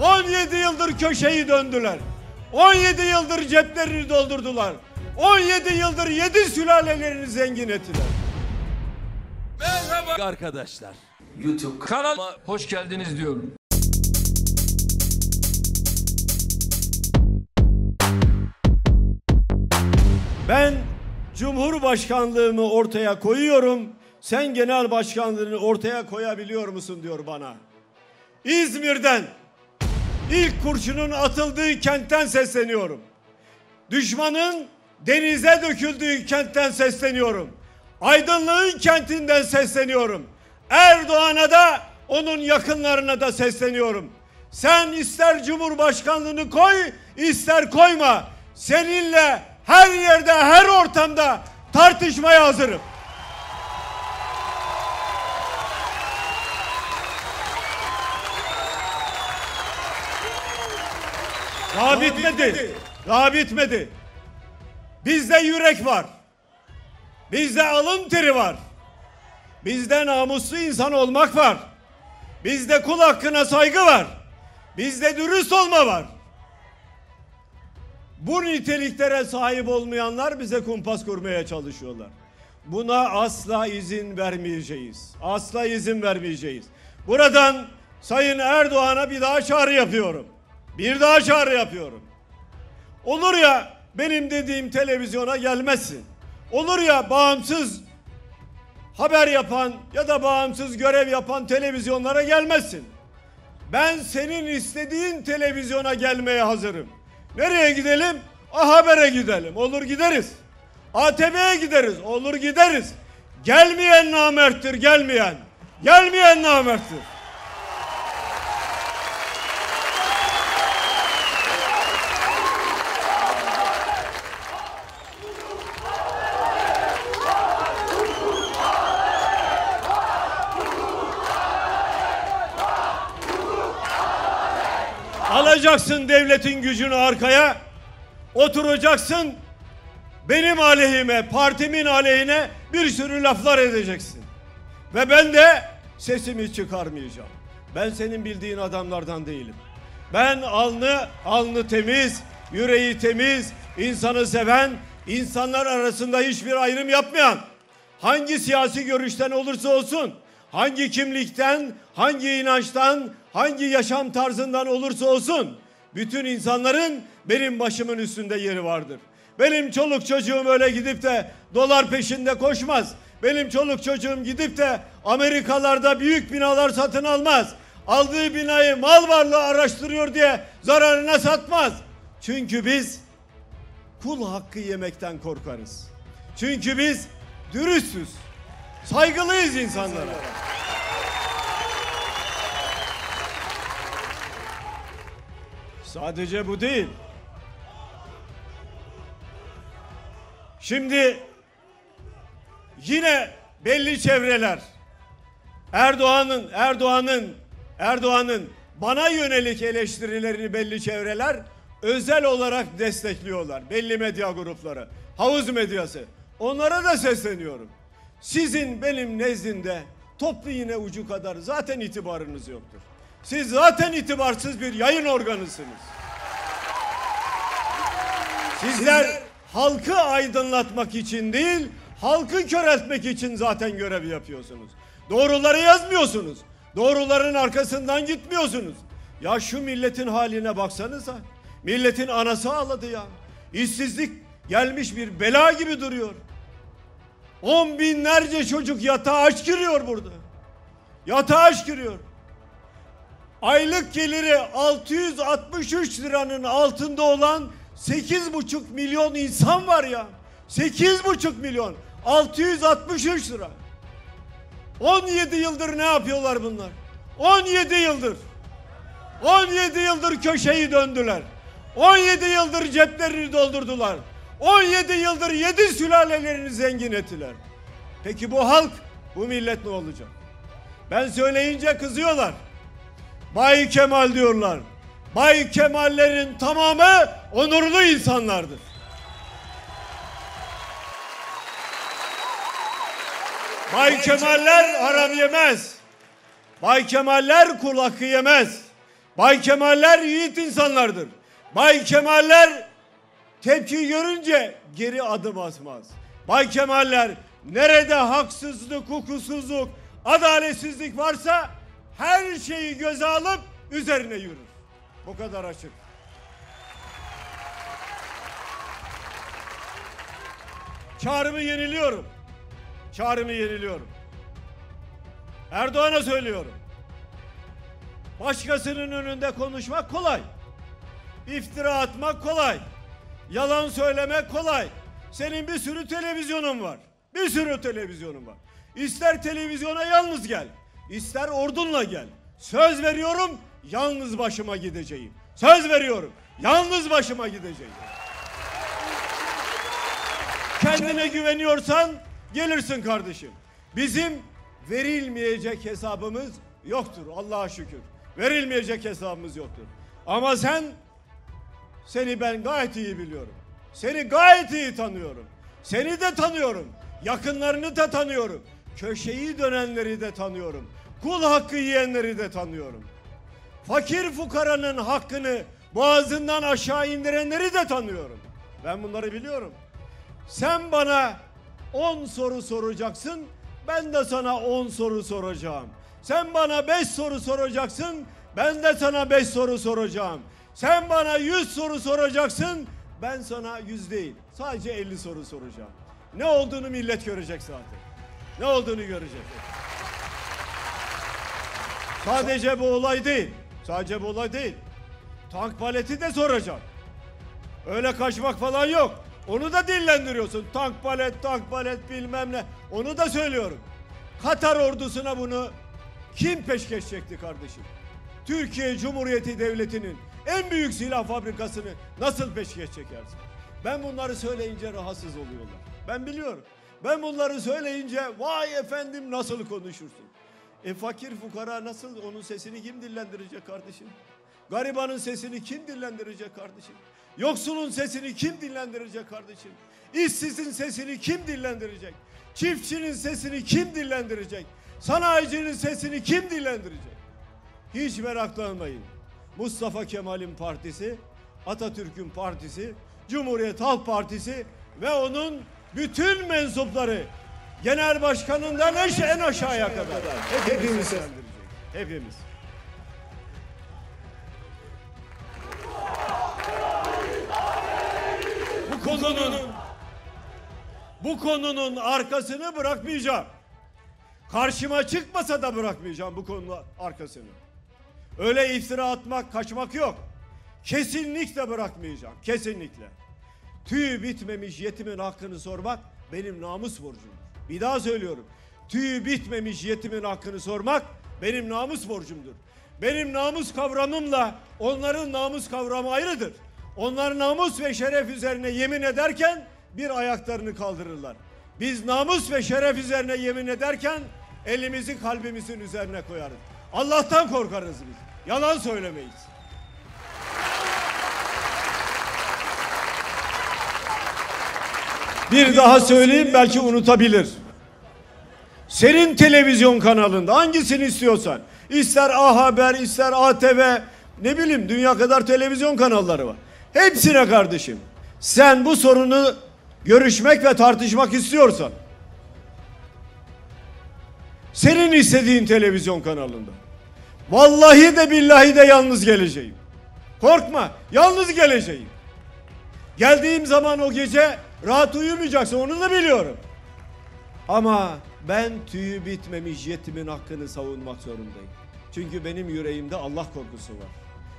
17 yıldır köşeyi döndüler. 17 yıldır ceplerini doldurdular. 17 yıldır 7 sülalelerini zengin ettiler. Merhaba arkadaşlar. YouTube kanalıma hoş geldiniz diyorum. Ben Cumhurbaşkanlığımı ortaya koyuyorum. Sen genel başkanlığını ortaya koyabiliyor musun diyor bana. İzmir'den, ilk kurşunun atıldığı kentten sesleniyorum. Düşmanın denize döküldüğü kentten sesleniyorum. Aydınlığın kentinden sesleniyorum. Erdoğan'a da, onun yakınlarına da sesleniyorum. Sen ister Cumhurbaşkanlığını koy, ister koyma. Seninle her yerde, her ortamda tartışmaya hazırım. Daha bitmedi. Daha bitmedi. Bizde yürek var. Bizde alın teri var. Bizde namuslu insan olmak var. Bizde kul hakkına saygı var. Bizde dürüst olma var. Bu niteliklere sahip olmayanlar bize kumpas kurmaya çalışıyorlar. Buna asla izin vermeyeceğiz. Asla izin vermeyeceğiz. Buradan Sayın Erdoğan'a bir daha çağrı yapıyorum. Bir daha çağrı yapıyorum. Olur ya benim dediğim televizyona gelmezsin. Olur ya bağımsız haber yapan ya da bağımsız görev yapan televizyonlara gelmezsin. Ben senin istediğin televizyona gelmeye hazırım. Nereye gidelim? A Haber'e gidelim. Olur gideriz. ATV'ye gideriz. Olur gideriz. Gelmeyen namerttir, gelmeyen. Gelmeyen namerttir. Alacaksın devletin gücünü arkaya, oturacaksın benim aleyhime, partimin aleyhine bir sürü laflar edeceksin. Ve ben de sesimi çıkarmayacağım. Ben senin bildiğin adamlardan değilim. Ben alnı temiz, yüreği temiz, insanı seven, insanlar arasında hiçbir ayrım yapmayan, hangi siyasi görüşten olursa olsun, hangi kimlikten, hangi inançtan, hangi yaşam tarzından olursa olsun bütün insanların benim başımın üstünde yeri vardır. Benim çoluk çocuğum öyle gidip de dolar peşinde koşmaz. Benim çoluk çocuğum gidip de Amerikalarda büyük binalar satın almaz. Aldığı binayı mal varlığı araştırıyor diye zararına satmaz. Çünkü biz kul hakkı yemekten korkarız. Çünkü biz dürüstüz, saygılıyız insanlara. Sadece bu değil. Şimdi yine belli çevreler Erdoğan'ın bana yönelik eleştirilerini belli çevreler özel olarak destekliyorlar. Belli medya grupları, havuz medyası. Onlara da sesleniyorum. Sizin benim nezdimde toplu iğne ucu kadar zaten itibarınız yoktur. Siz zaten itibarsız bir yayın organısınız. Sizler halkı aydınlatmak için değil, halkı köreltmek için zaten görev yapıyorsunuz. Doğruları yazmıyorsunuz. Doğruların arkasından gitmiyorsunuz. Ya şu milletin haline baksanıza. Milletin anası ağladı ya. İşsizlik gelmiş bir bela gibi duruyor. 10 binlerce çocuk yatağa aç giriyor burada. Yatağa aç giriyor. Aylık geliri 663 liranın altında olan 8,5 milyon insan var ya. 8,5 milyon. 663 lira. 17 yıldır ne yapıyorlar bunlar? 17 yıldır. 17 yıldır köşeyi döndüler. 17 yıldır ceplerini doldurdular. 17 yıldır 7 sülalelerini zengin ettiler. Peki bu halk, bu millet ne olacak? Ben söyleyince kızıyorlar. Bay Kemal diyorlar. Bay Kemallerin tamamı onurlu insanlardır. Bay Kemaller haram yemez. Bay Kemaller kul hakkı yemez. Bay Kemaller yiğit insanlardır. Bay Kemaller tepki görünce geri adım atmaz. Bay Kemaller nerede haksızlık, hukuksuzluk, adaletsizlik varsa her şeyi göze alıp üzerine yürür. Bu kadar açık. Çağrımı yeniliyorum. Çağrımı yeniliyorum. Erdoğan'a söylüyorum. Başkasının önünde konuşmak kolay. İftira atmak kolay. Yalan söylemek kolay. Senin bir sürü televizyonun var. Bir sürü televizyonun var. İster televizyona yalnız gel, ister ordunla gel. Söz veriyorum, yalnız başıma gideceğim. Söz veriyorum, yalnız başıma gideceğim. Kendine güveniyorsan gelirsin kardeşim. Bizim verilmeyecek hesabımız yoktur, Allah'a şükür. Verilmeyecek hesabımız yoktur. Ama seni ben gayet iyi biliyorum. Seni gayet iyi tanıyorum. Seni de tanıyorum. Yakınlarını da tanıyorum. Köşeyi dönenleri de tanıyorum. Kul hakkı yiyenleri de tanıyorum. Fakir fukaranın hakkını boğazından aşağı indirenleri de tanıyorum. Ben bunları biliyorum. Sen bana 10 soru soracaksın, ben de sana 10 soru soracağım. Sen bana 5 soru soracaksın, ben de sana 5 soru soracağım. Sen bana 100 soru soracaksın, ben sana 100 değil, sadece 50 soru soracağım. Ne olduğunu millet görecek zaten. Ne olduğunu görecek. Sadece bu olay değil. Sadece bu olay değil. Tank paleti de soracağım. Öyle kaçmak falan yok. Onu da dillendiriyorsun. Tank palet, tank palet bilmem ne. Onu da söylüyorum. Katar ordusuna bunu kim peşkeş çekti kardeşim? Türkiye Cumhuriyeti Devleti'nin en büyük silah fabrikasını nasıl peşkeş çekersin? Ben bunları söyleyince rahatsız oluyorlar. Ben biliyorum. Ben bunları söyleyince vay efendim nasıl konuşursun? Fakir fukara nasıl, onun sesini kim dillendirecek kardeşim? Garibanın sesini kim dillendirecek kardeşim? Yoksulun sesini kim dillendirecek kardeşim? İşsizin sesini kim dillendirecek? Çiftçinin sesini kim dillendirecek? Sanayicinin sesini kim dillendirecek? Hiç meraklanmayın. Mustafa Kemal'in partisi, Atatürk'ün partisi, Cumhuriyet Halk Partisi ve onun bütün mensupları, genel başkanından en aşağıya kadar hepimiz seslendirecek. Hepimiz. Bu konunun arkasını bırakmayacağım. Karşıma çıkmasa da bırakmayacağım bu konunun arkasını. Öyle iftira atmak, kaçmak yok. Kesinlikle bırakmayacağım. Kesinlikle. Tüyü bitmemiş yetimin hakkını sormak benim namus borcum. Bir daha söylüyorum. Tüyü bitmemiş yetimin hakkını sormak benim namus borcumdur. Benim namus kavramımla onların namus kavramı ayrıdır. Onlar namus ve şeref üzerine yemin ederken bir ayaklarını kaldırırlar. Biz namus ve şeref üzerine yemin ederken elimizi kalbimizin üzerine koyarız. Allah'tan korkarız biz. Yalan söylemeyiz. Bir daha söyleyeyim, belki unutabilir. Senin televizyon kanalında hangisini istiyorsan, ister A Haber, ister ATV, ne bileyim dünya kadar televizyon kanalları var. Hepsine kardeşim. Sen bu sorunu görüşmek ve tartışmak istiyorsan, senin istediğin televizyon kanalında. Vallahi de billahi de yalnız geleceğim. Korkma, yalnız geleceğim. Geldiğim zaman o gece rahat uyumayacaksın, onu da biliyorum. Ama ben tüyü bitmemiş yetimin hakkını savunmak zorundayım. Çünkü benim yüreğimde Allah korkusu var.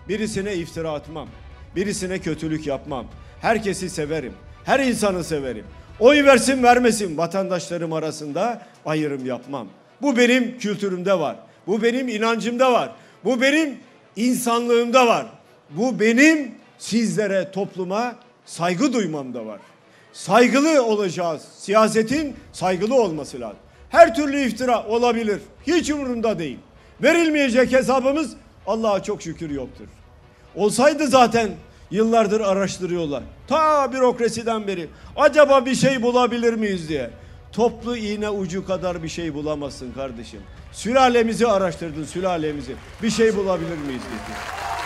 Birisine iftira atmam. Birisine kötülük yapmam. Herkesi severim. Her insanı severim. Oy versin vermesin vatandaşlarım arasında ayrım yapmam. Bu benim kültürümde var. Bu benim inancımda var. Bu benim insanlığımda var. Bu benim sizlere, topluma saygı duymamda var. Saygılı olacağız. Siyasetin saygılı olması lazım. Her türlü iftira olabilir. Hiç umurumda değil. Verilmeyecek hesabımız Allah'a çok şükür yoktur. Olsaydı zaten yıllardır araştırıyorlar. Ta bürokrasiden beri. Acaba bir şey bulabilir miyiz diye. toplu iğne ucu kadar bir şey bulamazsın kardeşim. Sülalemizi araştırdın, sülalemizi. Bir şey bulabilir miyiz dedi.